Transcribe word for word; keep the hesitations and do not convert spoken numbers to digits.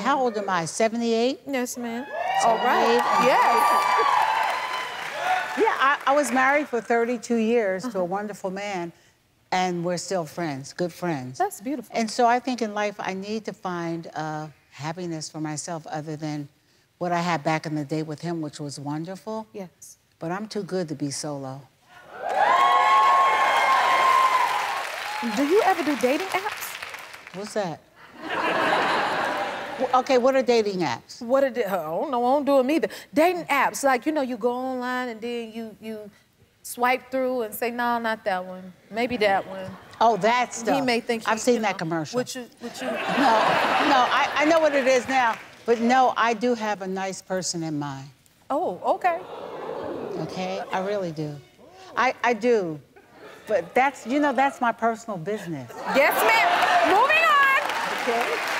How old am I? seventy-eight? Yes, ma'am. All right. Yes. Yeah, I, I was married for thirty-two years uh-huh. to a wonderful man, and we're still friends, good friends. That's beautiful. And so I think in life I need to find uh, happiness for myself other than what I had back in the day with him, which was wonderful. Yes. But I'm too good to be solo. Do you ever do dating apps? What's that? Okay, what are dating apps? What are they? Oh, no, I don't do them either. Dating apps, like, you know, you go online and then you you swipe through and say, no, not that one. Maybe that one. Oh, that stuff. He may think... I've seen that commercial. Would you... Would you... No, no, I, I know what it is now. But no, I do have a nice person in mind. Oh, okay. Okay, I really do. I, I do. But that's, you know, that's my personal business. Yes, ma'am. Moving on. Okay.